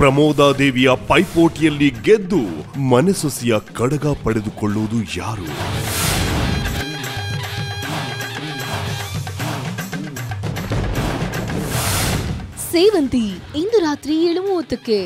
ಪ್ರಮೋದಾ ದೇವಿಯ ಪೈಪೋಟಿಯಲ್ಲಿ ಗೆದ್ದು ಮನೆಸೊಸಿಯ ಕಡಗ ಪಡೆದುಕೊಳ್ಳುವುದು ಯಾರು? ಸೇವಂತಿ ಇಂದು ರಾತ್ರಿ 7:30ಕ್ಕೆ.